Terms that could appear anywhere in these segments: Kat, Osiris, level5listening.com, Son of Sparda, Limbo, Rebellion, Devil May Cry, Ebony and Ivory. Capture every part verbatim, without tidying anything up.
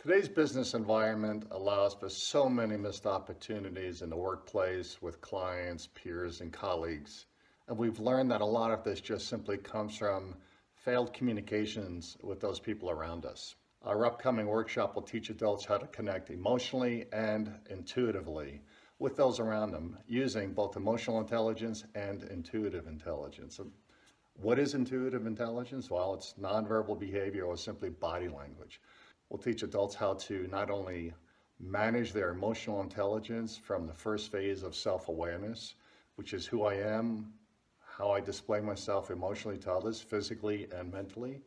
Today's business environment allows for so many missed opportunities in the workplace with clients, peers, and colleagues. And we've learned that a lot of this just simply comes from failed communications with those people around us. Our upcoming workshop will teach adults how to connect emotionally and intuitively with those around them using both emotional intelligence and intuitive intelligence. What is intuitive intelligence? Well, it's nonverbal behavior or simply body language. We'll teach adults how to not only manage their emotional intelligence from the first phase of self-awareness, which is who I am, how I display myself emotionally to others, physically and mentally,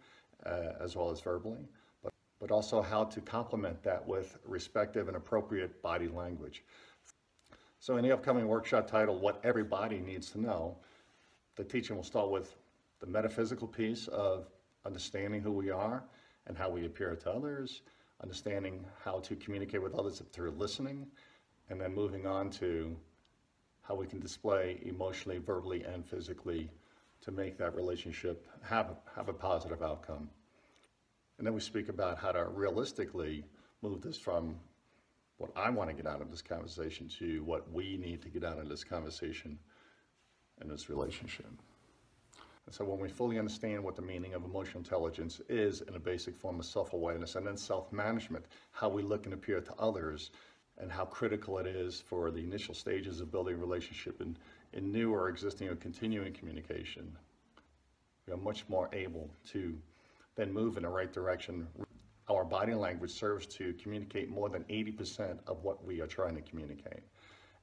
uh, as well as verbally, but, but also how to complement that with respective and appropriate body language. So in the upcoming workshop titled, What Everybody Needs to Know, the teaching will start with the metaphysical piece of understanding who we are and how we appear to others, understanding how to communicate with others through listening, and then moving on to how we can display emotionally, verbally, and physically to make that relationship have a, have a positive outcome. And then we speak about how to realistically move this from what I want to get out of this conversation to what we need to get out of this conversation and this relationship. And so when we fully understand what the meaning of emotional intelligence is in a basic form of self-awareness and then self-management, how we look and appear to others, and how critical it is for the initial stages of building a relationship in, in new or existing or continuing communication, we are much more able to then move in the right direction. Our body language serves to communicate more than eighty percent of what we are trying to communicate.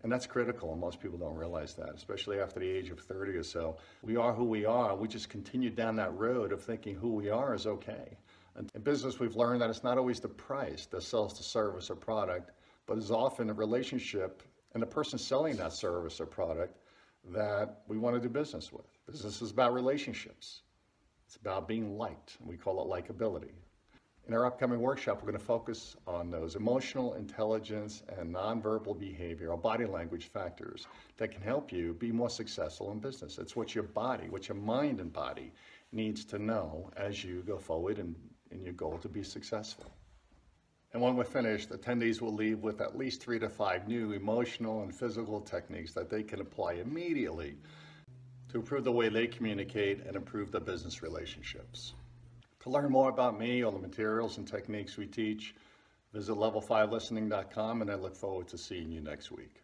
And that's critical, and most people don't realize that, especially after the age of thirty or so. We are who we are. We just continue down that road of thinking who we are is okay. And in business, we've learned that it's not always the price that sells the service or product, but it's often a relationship and the person selling that service or product that we want to do business with. Business is about relationships. It's about being liked. We call it likability. In our upcoming workshop, we're going to focus on those emotional intelligence and nonverbal behavior or body language factors that can help you be more successful in business. It's what your body, what your mind and body needs to know as you go forward in, in your goal to be successful. And when we're finished, attendees will leave with at least three to five new emotional and physical techniques that they can apply immediately to improve the way they communicate and improve their business relationships. To learn more about me or the materials and techniques we teach, visit level five listening dot com, and I look forward to seeing you next week.